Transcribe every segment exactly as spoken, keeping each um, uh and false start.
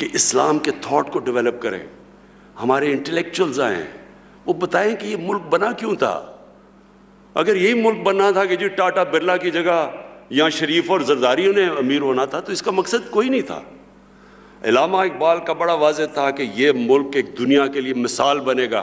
कि इस्लाम के थॉट को डेवलप करें। हमारे इंटेलेक्चुअल्स आए हैं, वो बताएं कि ये मुल्क बना क्यों था। अगर यही मुल्क बनना था कि जी टाटा बिरला की जगह या शरीफ और जरदारियों ने अमीर होना था, तो इसका मकसद कोई नहीं था। अल्लामा इकबाल का बड़ा वाज़े था कि ये मुल्क एक दुनिया के लिए मिसाल बनेगा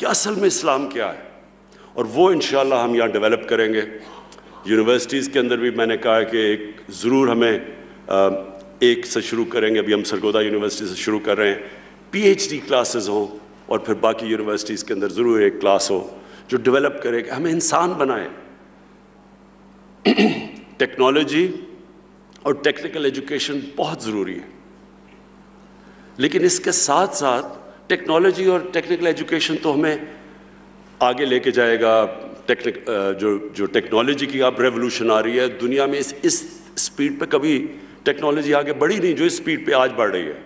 कि असल में इस्लाम क्या है, और वो इंशाल्लाह हम यहाँ डेवलप करेंगे। यूनिवर्सिटीज़ के अंदर भी मैंने कहा कि एक ज़रूर हमें एक से शुरू करेंगे। अभी हम सरगोधा यूनिवर्सिटी से शुरू कर रहे हैं, पीएचडी क्लासेस हों और फिर बाकी यूनिवर्सिटीज़ के अंदर ज़रूर एक क्लास हो जो डेवलप करे कि हमें इंसान बनाए। टेक्नोलॉजी और टेक्निकल एजुकेशन बहुत ज़रूरी है, लेकिन इसके साथ साथ टेक्नोलॉजी और टेक्निकल एजुकेशन तो हमें आगे लेके जाएगा। टेक्निक जो जो टेक्नोलॉजी की अब रेवोल्यूशन आ रही है दुनिया में, इस इस स्पीड पे कभी टेक्नोलॉजी आगे बढ़ी नहीं जो इस स्पीड पे आज बढ़ रही है।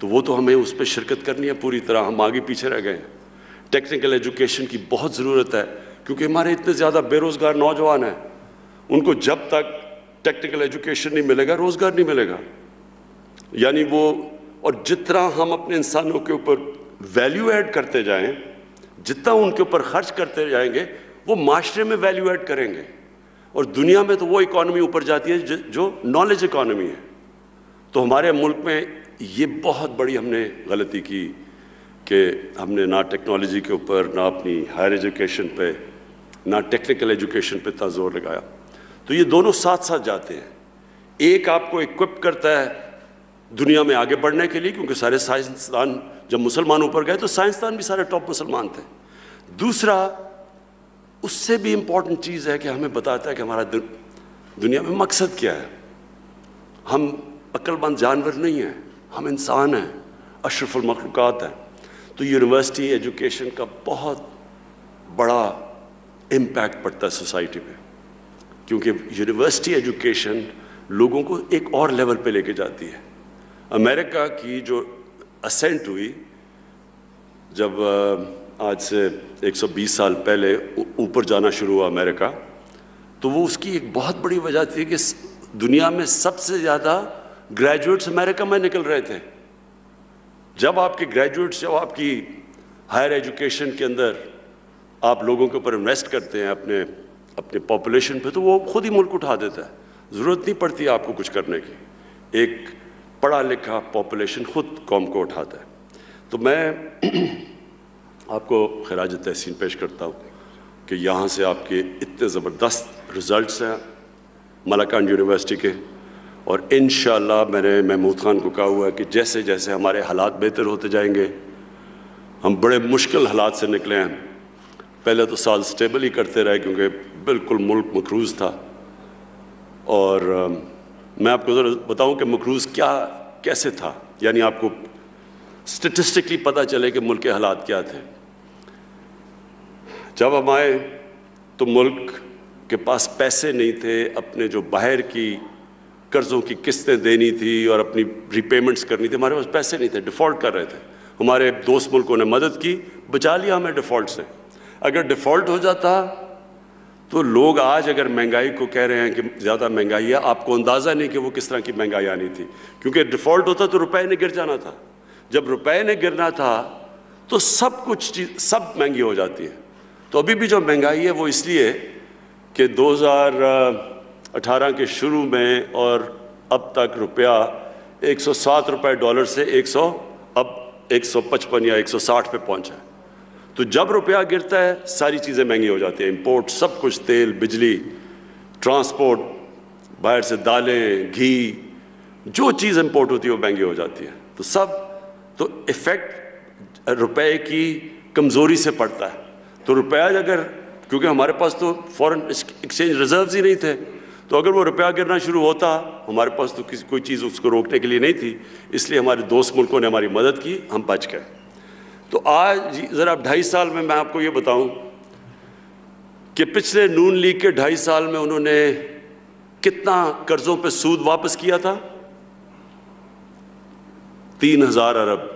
तो वो तो हमें उस पर शिरकत करनी है पूरी तरह, हम आगे पीछे रह गए हैं। टेक्निकल एजुकेशन की बहुत ज़रूरत है क्योंकि हमारे इतने ज़्यादा बेरोज़गार नौजवान हैं, उनको जब तक टेक्निकल एजुकेशन नहीं मिलेगा रोज़गार नहीं मिलेगा। यानी वो, और जितना हम अपने इंसानों के ऊपर वैल्यू ऐड करते जाएं, जितना उनके ऊपर खर्च करते जाएंगे, वो माशरे में वैल्यू ऐड करेंगे। और दुनिया में तो वो इकॉनमी ऊपर जाती है जो नॉलेज इकॉनमी है। तो हमारे मुल्क में ये बहुत बड़ी हमने गलती की कि हमने ना टेक्नोलॉजी के ऊपर, ना अपनी हायर एजुकेशन पे, ना टेक्निकल एजुकेशन पे इतना जोर लगाया। तो ये दोनों साथ साथ जाते हैं, एक आपको इक्विप करता है दुनिया में आगे बढ़ने के लिए, क्योंकि सारे साइंसदान जब मुसलमानों पर गए तो साइंसदान भी सारे टॉप मुसलमान थे। दूसरा, उससे भी इम्पॉर्टेंट चीज़ है कि हमें बताता है कि हमारा दुनिया में मकसद क्या है। हम अक्लमंद जानवर नहीं हैं, हम इंसान हैं, अशरफुल मखलूक़ात हैं। तो यूनिवर्सिटी एजुकेशन का बहुत बड़ा इम्पैक्ट पड़ता है सोसाइटी पे, क्योंकि यूनिवर्सिटी एजुकेशन लोगों को एक और लेवल पे लेके जाती है। अमेरिका की जो असेंट हुई जब आज से एक सौ बीस साल पहले ऊपर जाना शुरू हुआ अमेरिका, तो वो उसकी एक बहुत बड़ी वजह थी कि दुनिया में सबसे ज़्यादा ग्रेजुएट्स अमेरिका में निकल रहे थे। जब आपके ग्रेजुएट्स, जब आपकी हायर एजुकेशन के अंदर आप लोगों के ऊपर इन्वेस्ट करते हैं अपने अपने पॉपुलेशन पे, तो वो खुद ही मुल्क उठा देता है, ज़रूरत नहीं पड़ती आपको कुछ करने की। एक पढ़ा लिखा पॉपुलेशन खुद कौम को उठाता है। तो मैं आपको खराज तहसीन पेश करता हूँ कि यहाँ से आपके इतने ज़बरदस्त रिज़ल्ट्स हैं मलाकंड यूनिवर्सिटी के, और इंशाल्लाह मैंने महमूद ख़ान को कहा हुआ है कि जैसे जैसे हमारे हालात बेहतर होते जाएंगे, हम बड़े मुश्किल हालात से निकले हैं। पहले तो साल स्टेबल ही करते रहे क्योंकि बिल्कुल मुल्क मकरूज़ था। और मैं आपको ज़रा बताऊं कि मकरूज़ क्या कैसे था, यानी आपको स्टेटिस्टिकली पता चले कि मुल्क के हालात क्या थे। जब हम आए तो मुल्क के पास पैसे नहीं थे अपने जो बाहर की कर्ज़ों की किस्तें देनी थी और अपनी रिपेमेंट्स करनी थी, हमारे पास पैसे नहीं थे, डिफ़ॉल्ट कर रहे थे। हमारे दोस्त मुल्कों ने मदद की, बचा लिया हमें डिफ़ॉल्ट से। अगर डिफ़ॉल्ट हो जाता तो लोग आज अगर महंगाई को कह रहे हैं कि ज़्यादा महंगाई है, आपको अंदाज़ा नहीं कि वो किस तरह की महंगाई आनी थी, क्योंकि डिफ़ॉल्ट होता तो रुपए ने गिर जाना था। जब रुपए ने गिरना था तो सब कुछ चीज़ सब महंगी हो जाती है। तो अभी भी जो महंगाई है वो इसलिए कि दो हज़ार अठारह के शुरू में और अब तक रुपया एक सौ सात रुपये डॉलर से एक सौ अब एक सौ पचपन या एक सौ साठ पे पहुँचा है। तो जब रुपया गिरता है सारी चीज़ें महंगी हो जाती हैं, इंपोर्ट सब कुछ, तेल, बिजली, ट्रांसपोर्ट, बाहर से दालें, घी, जो चीज़ इंपोर्ट होती है वो महंगी हो जाती है। तो सब तो इफ़ेक्ट रुपए की कमज़ोरी से पड़ता है। तो रुपया अगर, क्योंकि हमारे पास तो फॉरेन एक्सचेंज रिजर्व्स ही नहीं थे, तो अगर वो रुपया गिरना शुरू होता हमारे पास तो किसी कोई चीज़ उसको रोकने के लिए नहीं थी, इसलिए हमारे दोस्त मुल्कों ने हमारी मदद की, हम बच गए। तो आज ज़रा ढाई साल में मैं आपको ये बताऊं कि पिछले नून लीग के ढाई साल में उन्होंने कितना कर्ज़ों पे सूद वापस किया था, तीन हज़ार अरब।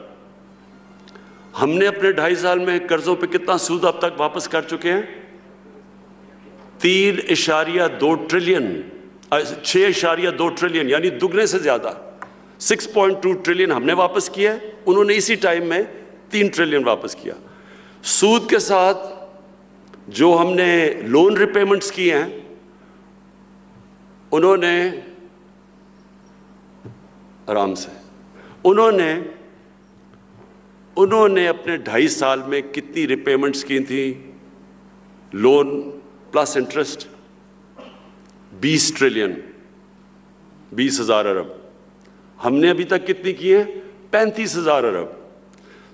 हमने अपने ढाई साल में कर्ज़ों पे कितना सूद अब तक वापस कर चुके हैं, तीन इशारिया दो ट्रिलियन छः इशारिया दो ट्रिलियन, यानी दुगने से ज़्यादा। सिक्स पॉइंट टू ट्रिलियन हमने वापस किया, उन्होंने इसी टाइम में तीन ट्रिलियन वापस किया। सूद के साथ जो हमने लोन रिपेमेंट्स किए हैं, उन्होंने आराम से उन्होंने उन्होंने अपने ढाई साल में कितनी रिपेमेंट्स की थी लोन प्लस इंटरेस्ट? बीस ट्रिलियन, बीस हज़ार अरब। हमने अभी तक कितनी की है? पैंतीस हज़ार अरब।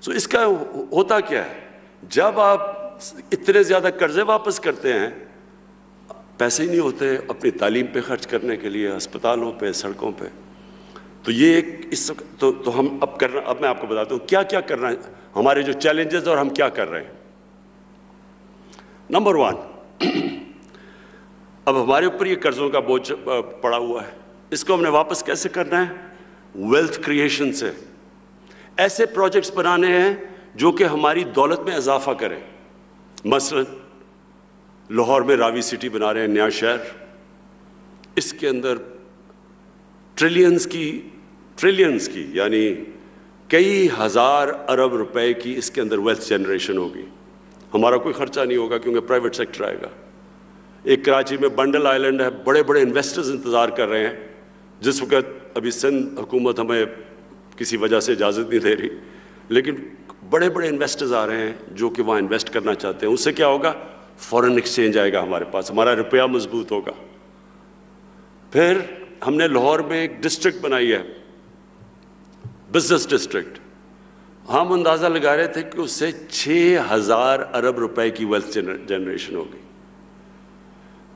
सो इसका होता क्या है, जब आप इतने ज़्यादा कर्जे वापस करते हैं, पैसे ही नहीं होते अपनी तालीम पे खर्च करने के लिए, अस्पतालों पे, सड़कों पे। तो ये एक इस तो, तो हम अब करना अब मैं आपको बताता हूँ क्या क्या करना है, हमारे जो चैलेंजेस और हम क्या कर रहे हैं। नंबर वन, अब हमारे ऊपर ये कर्ज़ों का बोझ पड़ा हुआ है, इसको हमने वापस कैसे करना है? वेल्थ क्रिएशन से ऐसे प्रोजेक्ट्स बनाने हैं जो कि हमारी दौलत में इजाफा करें। मसलन लाहौर में रावी सिटी बना रहे हैं, नया शहर, इसके अंदर ट्रिलियंस की ट्रिलियंस की यानी कई हज़ार अरब रुपए की इसके अंदर वेल्थ जनरेशन होगी। हमारा कोई खर्चा नहीं होगा क्योंकि प्राइवेट सेक्टर आएगा। एक कराची में बंडल आइलैंड है, बड़े बड़े इन्वेस्टर्स इंतज़ार कर रहे हैं। जिस वक्त अभी सिंध हुकूमत हमें किसी वजह से इजाज़त नहीं दे रही, लेकिन बड़े बड़े इन्वेस्टर्स आ रहे हैं जो कि वहाँ इन्वेस्ट करना चाहते हैं। उससे क्या होगा? फॉरेन एक्सचेंज आएगा हमारे पास, हमारा रुपया मजबूत होगा। फिर हमने लाहौर में एक डिस्ट्रिक्ट बनाई है, बिजनेस डिस्ट्रिक्ट। हम अंदाज़ा लगा रहे थे कि उससे छः हज़ार अरब रुपए की वेल्थ जनरेशन होगी।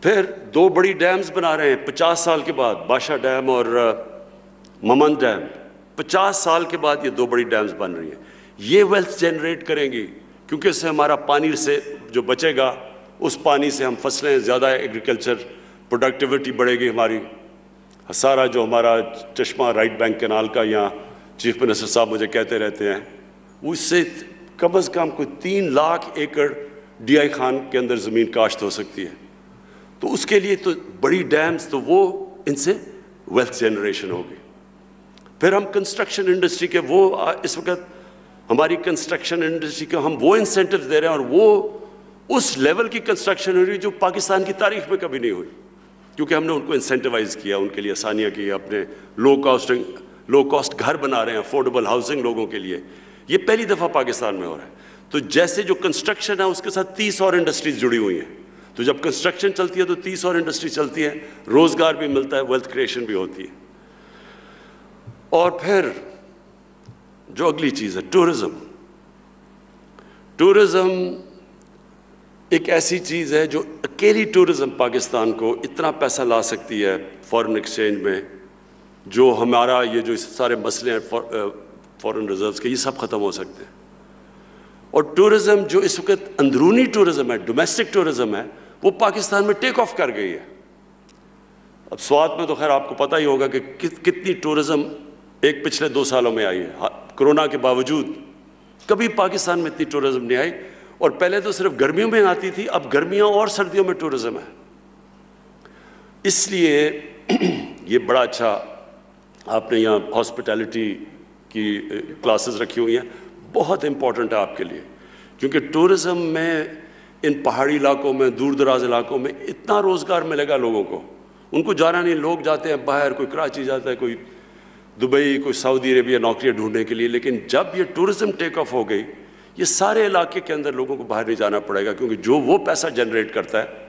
फिर दो बड़ी डैम्स बना रहे हैं पचास साल के बाद, बाशा डैम और मोहमंद डैम। पचास साल के बाद ये दो बड़ी डैम्स बन रही हैं, ये वेल्थ जनरेट करेंगी क्योंकि इससे हमारा पानी से जो बचेगा, उस पानी से हम फसलें ज़्यादा, एग्रीकल्चर प्रोडक्टिविटी बढ़ेगी हमारी। सारा जो हमारा चश्मा राइट बैंक कैनाल का, यहाँ चीफ मिनिस्टर साहब मुझे कहते रहते हैं, उससे कम अज़ कम कोई तीन लाख एकड़ डी आई खान के अंदर ज़मीन काश्त हो सकती है। तो उसके लिए तो बड़ी डैम्स, तो वो इनसे वेल्थ जनरेशन होगी। फिर हम कंस्ट्रक्शन इंडस्ट्री के वो इस वक्त हमारी कंस्ट्रक्शन इंडस्ट्री को हम वो इंसेंटिव दे रहे हैं, और वो उस लेवल की कंस्ट्रक्शन हो रही है जो पाकिस्तान की तारीख में कभी नहीं हुई, क्योंकि हमने उनको इंसेंटिवाइज़ किया, उनके लिए आसानियाँ की। अपने लो कॉस्ट लो कॉस्ट घर बना रहे हैं, अफोर्डेबल हाउसिंग लोगों के लिए, ये पहली दफ़ा पाकिस्तान में हो रहा है। तो जैसे जो कंस्ट्रक्शन है उसके साथ तीस और इंडस्ट्रीज जुड़ी हुई हैं, तो जब कंस्ट्रक्शन चलती है तो तीस और इंडस्ट्री चलती है, रोज़गार भी मिलता है, वेल्थ क्रिएशन भी होती है। और फिर जो अगली चीज़ है, टूरिज़म। टूरिज़म एक ऐसी चीज़ है जो अकेली टूरिज़म पाकिस्तान को इतना पैसा ला सकती है फॉरेन एक्सचेंज में, जो हमारा ये जो सारे मसले हैं फॉरेन रिजर्व्स के, ये सब ख़त्म हो सकते हैं। और टूरिज़म जो इस वक्त अंदरूनी टूरिज़म है, डोमेस्टिक टूरिज़म है, वो पाकिस्तान में टेक ऑफ कर गई है। अब स्वात में तो खैर आपको पता ही होगा कि कि कितनी टूरिज़म एक पिछले दो सालों में आई है, कोरोना के बावजूद। कभी पाकिस्तान में इतनी टूरिज़म नहीं आई, और पहले तो सिर्फ गर्मियों में आती थी, अब गर्मियों और सर्दियों में टूरिज़म है। इसलिए ये बड़ा अच्छा, आपने यहाँ हॉस्पिटैलिटी की क्लासेस रखी हुई हैं, बहुत इम्पॉर्टेंट है आपके लिए, क्योंकि टूरिज़म में इन पहाड़ी इलाकों में, दूर दराज इलाकों में इतना रोज़गार मिलेगा लोगों को, उनको जाना नहीं। लोग जाते हैं बाहर, कोई कराची जाता है, कोई दुबई, कोई सऊदी अरेबिया नौकरियां ढूंढने के लिए, लेकिन जब ये टूरिज़म टेक ऑफ हो गई, ये सारे इलाके के अंदर लोगों को बाहर नहीं जाना पड़ेगा, क्योंकि जो वो पैसा जनरेट करता है।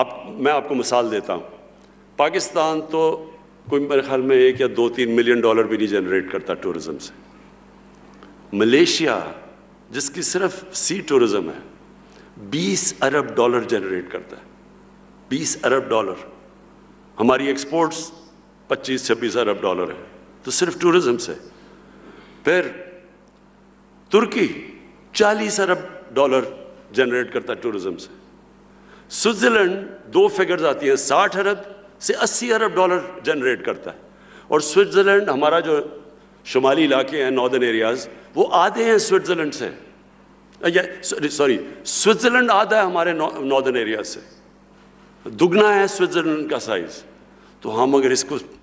आप मैं आपको मिसाल देता हूँ, पाकिस्तान तो कोई मेरे ख्याल में एक या दो तीन मिलियन डॉलर भी नहीं जनरेट करता टूरिज़म से। मलेशिया, जिसकी सिर्फ सी टूरिज़म है, बीस अरब डॉलर जनरेट करता है, बीस अरब डॉलर। हमारी एक्सपोर्ट्स पच्चीस छब्बीस अरब डॉलर है, तो सिर्फ टूरिज़म से। फिर तुर्की चालीस अरब डॉलर जनरेट करता है टूरिज़म से। स्विट्ज़रलैंड, दो फिगर्स आती हैं, साठ अरब से अस्सी अरब डॉलर जनरेट करता है। और स्विट्ज़रलैंड, हमारा जो शुमाली इलाके हैं, नॉर्दर्न एरियाज़, वो आधे हैं स्विट्ज़रलैंड से, सॉरी स्विट्ज़रलैंड आधा है हमारे नॉर्दर्न एरियाज़ से, दुगना है स्विट्ज़रलैंड का साइज़। तो हम अगर इसको